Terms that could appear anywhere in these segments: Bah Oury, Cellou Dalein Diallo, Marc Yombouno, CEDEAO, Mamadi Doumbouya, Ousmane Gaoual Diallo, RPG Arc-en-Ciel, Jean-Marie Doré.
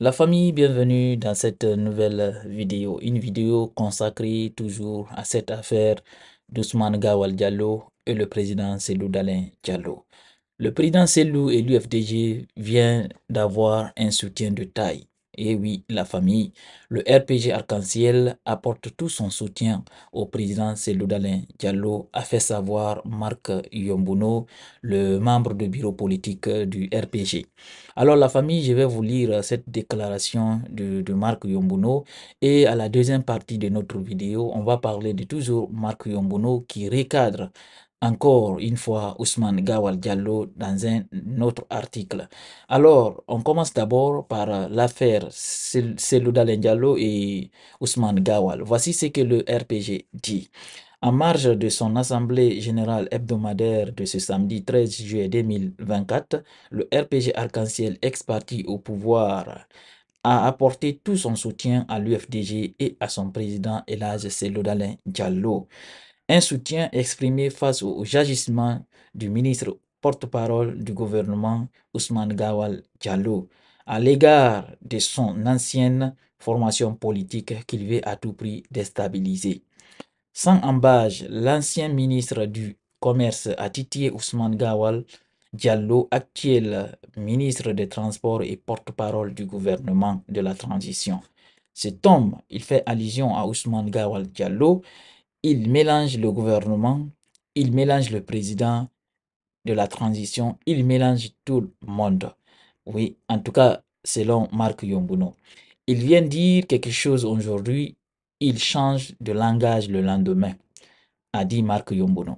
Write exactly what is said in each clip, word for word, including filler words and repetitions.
La famille, bienvenue dans cette nouvelle vidéo. Une vidéo consacrée toujours à cette affaire d'Ousmane Gaoual Diallo et le président Cellou Dalein Diallo. Le président Cellou et l'U F D G vient d'avoir un soutien de taille. Et oui, la famille, le R P G Arc-en-Ciel apporte tout son soutien au président Cellou Dalein Diallo, a fait savoir Marc Yombouno, le membre de bureau politique du R P G. Alors la famille, je vais vous lire cette déclaration de, de Marc Yombouno et à la deuxième partie de notre vidéo, on va parler de toujours Marc Yombouno qui recadre encore une fois Ousmane Gaoual Diallo dans un autre article. Alors, on commence d'abord par l'affaire Cellou Dalein Diallo et Ousmane Gaoual. Voici ce que le R P G dit. En marge de son assemblée générale hebdomadaire de ce samedi treize juillet deux mille vingt-quatre, le R P G Arc-en-Ciel, ex-parti au pouvoir, a apporté tout son soutien à l'U F D G et à son président Elhadj Cellou Dalein Diallo. Un soutien exprimé face aux agissements du ministre porte-parole du gouvernement Ousmane Gaoual Diallo à l'égard de son ancienne formation politique qu'il veut à tout prix déstabiliser. Sans embâche, l'ancien ministre du Commerce a titillé Ousmane Gaoual Diallo, actuel ministre des Transports et porte-parole du gouvernement de la transition. Cet homme, il fait allusion à Ousmane Gaoual Diallo. Il mélange le gouvernement, il mélange le président de la transition, il mélange tout le monde. Oui, en tout cas, selon Marc Yombouno. Il vient dire quelque chose aujourd'hui, il change de langage le lendemain, a dit Marc Yombouno.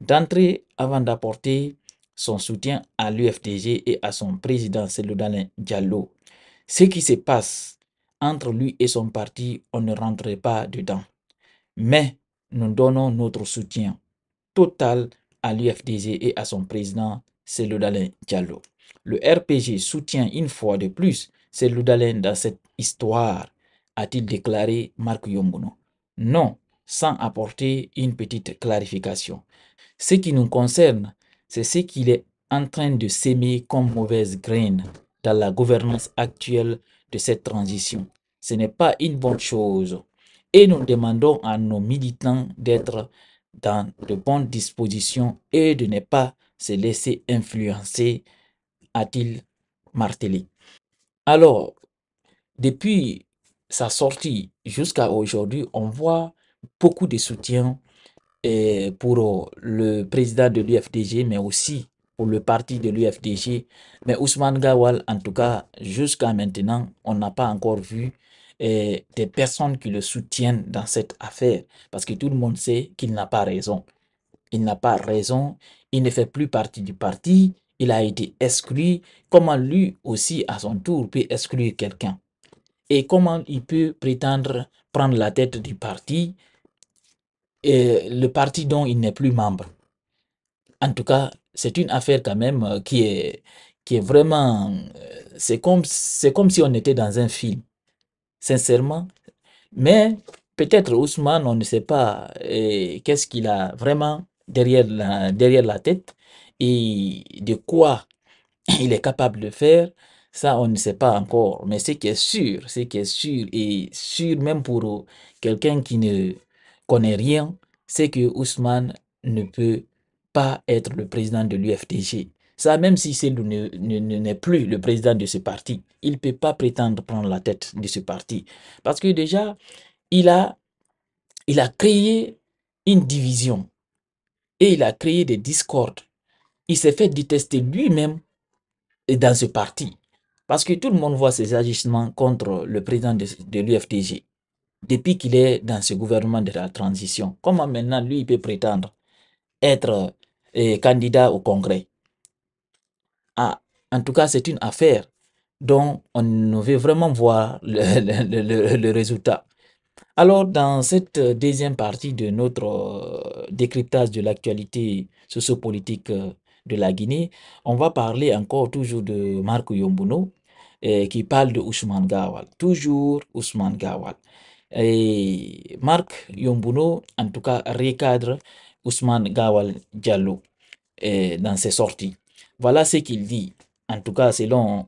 D'entrée, avant d'apporter son soutien à l'U F D G et à son président Cellou Dalein Diallo, ce qui se passe entre lui et son parti, on ne rentrait pas dedans. Mais nous donnons notre soutien total à l'U F D G et à son président Cellou Dalein Diallo. Le R P G soutient une fois de plus Cellou Dalein dans cette histoire, a-t-il déclaré Marc Yombouno. Non, sans apporter une petite clarification. Ce qui nous concerne, c'est ce qu'il est en train de s'aimer comme mauvaise graine dans la gouvernance actuelle de cette transition. Ce n'est pas une bonne chose. Et nous demandons à nos militants d'être dans de bonnes dispositions et de ne pas se laisser influencer, a-t-il martelé. Alors, depuis sa sortie jusqu'à aujourd'hui, on voit beaucoup de soutien pour le président de l'U F D G, mais aussi pour le parti de l'U F D G. Mais Ousmane Gaoual, en tout cas, jusqu'à maintenant, on n'a pas encore vu et des personnes qui le soutiennent dans cette affaire. Parce que tout le monde sait qu'il n'a pas raison. Il n'a pas raison. Il ne fait plus partie du parti. Il a été exclu. Comment lui aussi, à son tour, peut exclure quelqu'un? Et comment il peut prétendre prendre la tête du parti, et le parti dont il n'est plus membre? En tout cas, c'est une affaire quand même qui est, qui est vraiment... C'est comme, c'est comme si on était dans un film. Sincèrement, mais peut-être Ousmane, on ne sait pas eh, qu'est-ce qu'il a vraiment derrière la, derrière la tête et de quoi il est capable de faire, ça on ne sait pas encore. Mais ce qui est sûr, ce qui est sûr et sûr même pour quelqu'un qui ne connaît rien, c'est que Ousmane ne peut pas être le président de l'U F D G. Ça, même si Cellou ne, ne, ne, n'est plus le président de ce parti, il ne peut pas prétendre prendre la tête de ce parti. Parce que déjà, il a, il a créé une division et il a créé des discordes. Il s'est fait détester lui-même dans ce parti. Parce que tout le monde voit ses agissements contre le président de, de l'U F D G depuis qu'il est dans ce gouvernement de la transition. Comment maintenant, lui, il peut prétendre être eh, candidat au Congrès? Ah, en tout cas, c'est une affaire dont on veut vraiment voir le, le, le, le résultat. Alors, dans cette deuxième partie de notre décryptage de l'actualité sociopolitique de la Guinée, on va parler encore toujours de Marc Yombouno eh, qui parle de Ousmane Gaoual. Toujours Ousmane Gaoual. Et Marc Yombouno, en tout cas, recadre Ousmane Gaoual Diallo eh, dans ses sorties. Voilà ce qu'il dit, en tout cas selon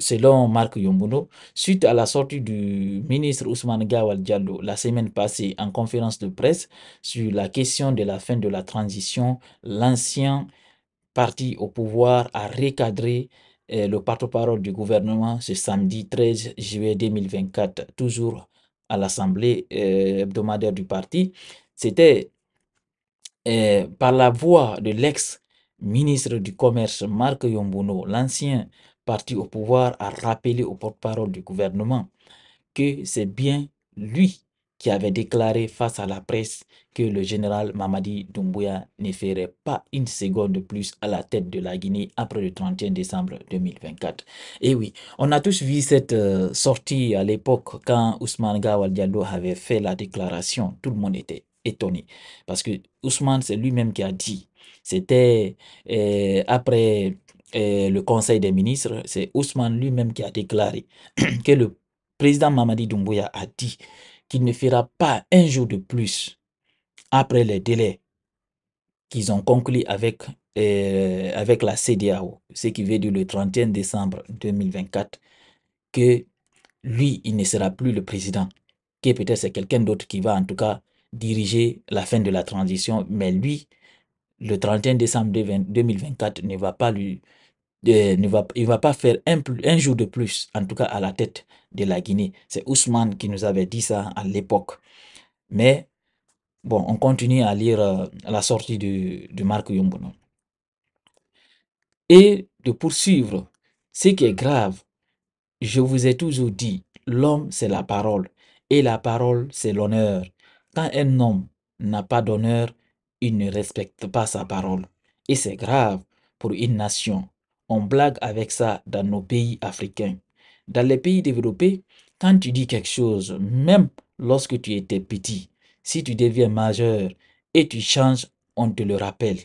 selon Marc Yombouno, suite à la sortie du ministre Ousmane Gaoual Diallo la semaine passée en conférence de presse sur la question de la fin de la transition, l'ancien parti au pouvoir a recadré eh, le porte-parole du gouvernement ce samedi treize juillet deux mille vingt-quatre, toujours à l'Assemblée eh, hebdomadaire du parti. C'était eh, par la voix de l'ex-ministre du Commerce Marc Yombouno, l'ancien parti au pouvoir a rappelé au porte-parole du gouvernement que c'est bien lui qui avait déclaré face à la presse que le général Mamadi Doumbouya ne ferait pas une seconde de plus à la tête de la Guinée après le trente et un décembre deux mille vingt-quatre. Et oui, on a tous vu cette euh, sortie à l'époque quand Ousmane Gaoual Diallo avait fait la déclaration. Tout le monde était étonné parce que Ousmane, c'est lui-même qui a dit. C'était euh, après... Et le Conseil des ministres, c'est Ousmane lui-même qui a déclaré que le président Mamadi Doumbouya a dit qu'il ne fera pas un jour de plus après les délais qu'ils ont conclus avec, euh, avec la CEDEAO, ce qui veut dire le trente et un décembre deux mille vingt-quatre, que lui, il ne sera plus le président, que peut-être c'est quelqu'un d'autre qui va en tout cas diriger la fin de la transition, mais lui, le trente et un décembre deux mille vingt-quatre ne va pas lui... Euh, ne va, il ne va pas faire un, un jour de plus, en tout cas à la tête de la Guinée. C'est Ousmane qui nous avait dit ça à l'époque. Mais, bon, on continue à lire euh, la sortie de, de Marc Yombouno. Et de poursuivre, ce qui est grave, je vous ai toujours dit, l'homme c'est la parole, et la parole c'est l'honneur. Quand un homme n'a pas d'honneur, il ne respecte pas sa parole. Et c'est grave pour une nation. On blague avec ça dans nos pays africains. Dans les pays développés, quand tu dis quelque chose, même lorsque tu étais petit, si tu deviens majeur et tu changes, on te le rappelle.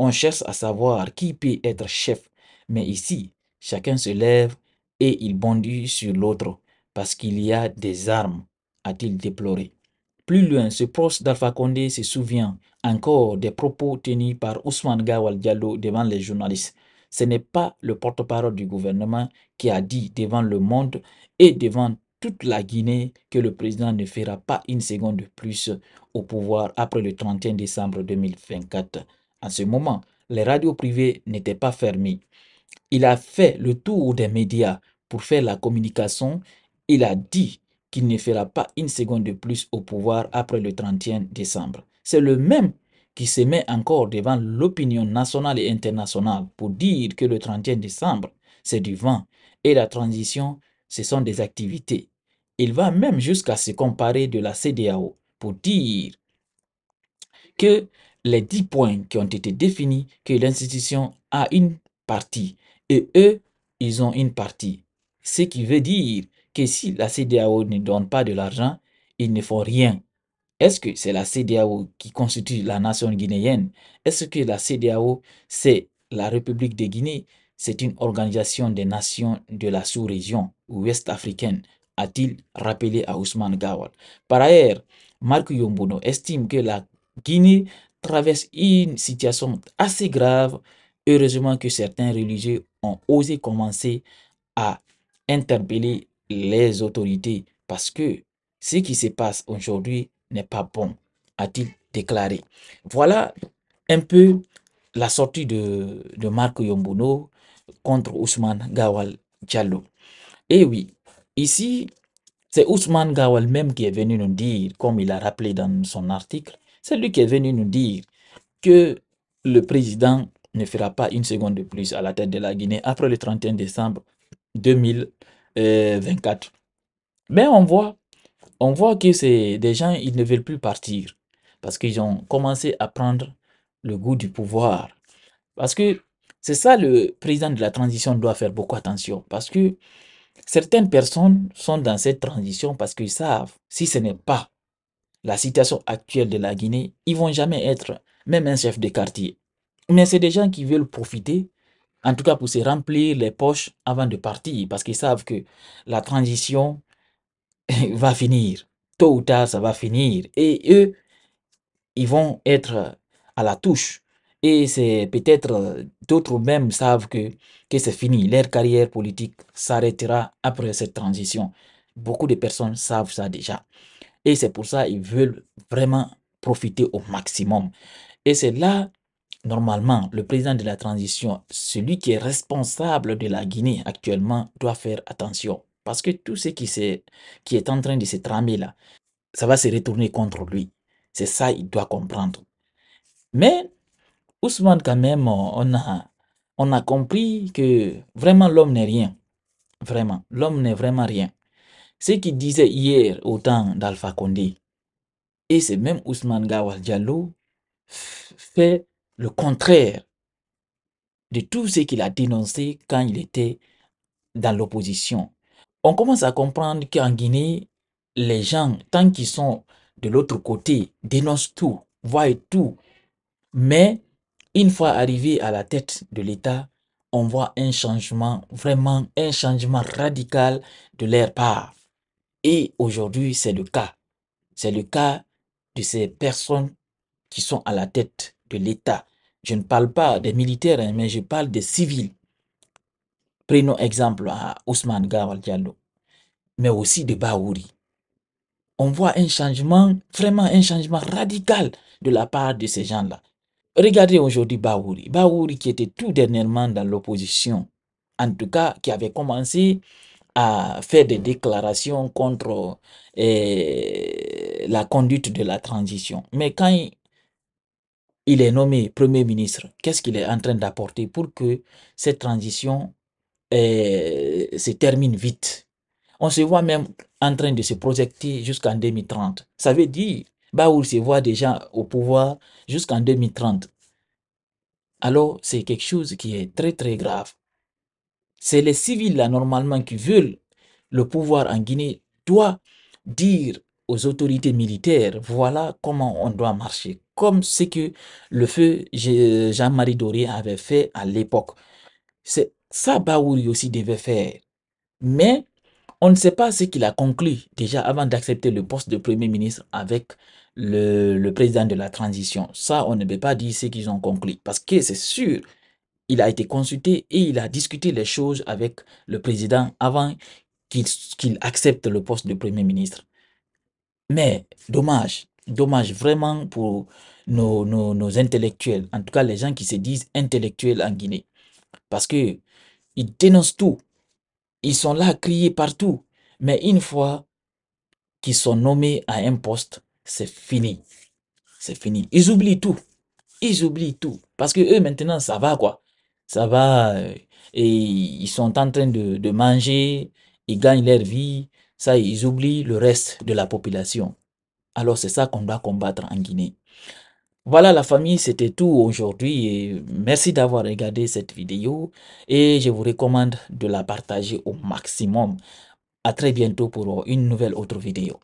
On cherche à savoir qui peut être chef. Mais ici, chacun se lève et il bondit sur l'autre parce qu'il y a des armes, a-t-il déploré. Plus loin, ce proche d'Alpha Condé se souvient encore des propos tenus par Ousmane Gaoual Diallo devant les journalistes. Ce n'est pas le porte-parole du gouvernement qui a dit devant le monde et devant toute la Guinée que le président ne fera pas une seconde de plus au pouvoir après le trente et un décembre deux mille vingt-quatre. À ce moment, les radios privées n'étaient pas fermées. Il a fait le tour des médias pour faire la communication. Il a dit qu'il ne fera pas une seconde de plus au pouvoir après le trente et un décembre. C'est le même qui se met encore devant l'opinion nationale et internationale pour dire que le trente et un décembre, c'est du vent et la transition, ce sont des activités. Il va même jusqu'à se comparer de la CEDEAO pour dire que les dix points qui ont été définis, que l'institution a une partie et eux, ils ont une partie. Ce qui veut dire que si la CEDEAO ne donne pas de l'argent, ils ne font rien. Est-ce que c'est la CEDEAO qui constitue la nation guinéenne? Est-ce que la CEDEAO, c'est la République de Guinée? C'est une organisation des nations de la sous-région ouest-africaine, a-t-il rappelé à Ousmane Gaoual. Par ailleurs, Marc Yombouno estime que la Guinée traverse une situation assez grave. Heureusement que certains religieux ont osé commencer à interpeller les autorités parce que ce qui se passe aujourd'hui n'est pas bon, a-t-il déclaré. Voilà un peu la sortie de, de Marc Yombouno contre Ousmane Gaoual Diallo. Et oui, ici, c'est Ousmane Gaoual même qui est venu nous dire, comme il a rappelé dans son article, c'est lui qui est venu nous dire que le président ne fera pas une seconde de plus à la tête de la Guinée après le trente et un décembre deux mille vingt-quatre. Mais on voit On voit que c'est des gens, ils ne veulent plus partir parce qu'ils ont commencé à prendre le goût du pouvoir. Parce que c'est ça, le président de la transition doit faire beaucoup attention. Parce que certaines personnes sont dans cette transition parce qu'ils savent, si ce n'est pas la situation actuelle de la Guinée, ils ne vont jamais être même un chef de quartier. Mais c'est des gens qui veulent profiter, en tout cas pour se remplir les poches avant de partir. Parce qu'ils savent que la transition va finir, tôt ou tard ça va finir, et eux ils vont être à la touche, Et c'est peut-être d'autres même savent que, que c'est fini, leur carrière politique s'arrêtera après cette transition. Beaucoup de personnes savent ça déjà. Et c'est pour ça qu'ils veulent vraiment profiter au maximum. Et c'est là, normalement, le président de la transition, celui qui est responsable de la Guinée actuellement, doit faire attention. Parce que tout ce qui, qui est en train de se tramer là, ça va se retourner contre lui. C'est ça qu'il doit comprendre. Mais Ousmane, quand même, on a, on a compris que vraiment l'homme n'est rien. Vraiment, l'homme n'est vraiment rien. Ce qu'il disait hier au temps d'Alpha Condé, et c'est même Ousmane Gaoual Diallo, fait le contraire de tout ce qu'il a dénoncé quand il était dans l'opposition. On commence à comprendre qu'en Guinée, les gens, tant qu'ils sont de l'autre côté, dénoncent tout, voient tout. Mais une fois arrivé à la tête de l'État, on voit un changement, vraiment un changement radical de leur part. Et aujourd'hui, c'est le cas. C'est le cas de ces personnes qui sont à la tête de l'État. Je ne parle pas des militaires, mais je parle des civils. Prenons exemple à Ousmane Gaoual Diallo, mais aussi de Bah Oury. On voit un changement, vraiment un changement radical de la part de ces gens-là. Regardez aujourd'hui Bah Oury. Bah Oury qui était tout dernièrement dans l'opposition, en tout cas qui avait commencé à faire des déclarations contre eh, la conduite de la transition. Mais quand il, il est nommé Premier ministre, qu'est-ce qu'il est en train d'apporter pour que cette transition eh, se termine vite? On se voit même en train de se projeter jusqu'en deux mille trente. Ça veut dire, Bah Oury se voit déjà au pouvoir jusqu'en deux mille trente. Alors, c'est quelque chose qui est très très grave. C'est les civils là normalement qui veulent le pouvoir en Guinée doivent dire aux autorités militaires voilà comment on doit marcher. Comme ce que le feu Jean-Marie Doré avait fait à l'époque. C'est ça Bah Oury aussi devait faire. Mais on ne sait pas ce qu'il a conclu déjà avant d'accepter le poste de Premier ministre avec le, le président de la transition. Ça, on ne peut pas dire ce qu'ils ont conclu parce que c'est sûr. Il a été consulté et il a discuté les choses avec le président avant qu'il qu'il accepte le poste de Premier ministre. Mais dommage, dommage vraiment pour nos, nos, nos intellectuels, en tout cas les gens qui se disent intellectuels en Guinée. Parce qu'ils dénoncent tout, ils sont là à crier partout. Mais une fois qu'ils sont nommés à un poste, c'est fini. C'est fini. Ils oublient tout. Ils oublient tout. Parce que eux maintenant, ça va quoi. Ça va, et ils sont en train de, de manger, ils gagnent leur vie, ça, ils oublient le reste de la population. Alors, c'est ça qu'on doit combattre en Guinée. Voilà la famille, c'était tout aujourd'hui. Et merci d'avoir regardé cette vidéo et je vous recommande de la partager au maximum. À très bientôt pour une nouvelle autre vidéo.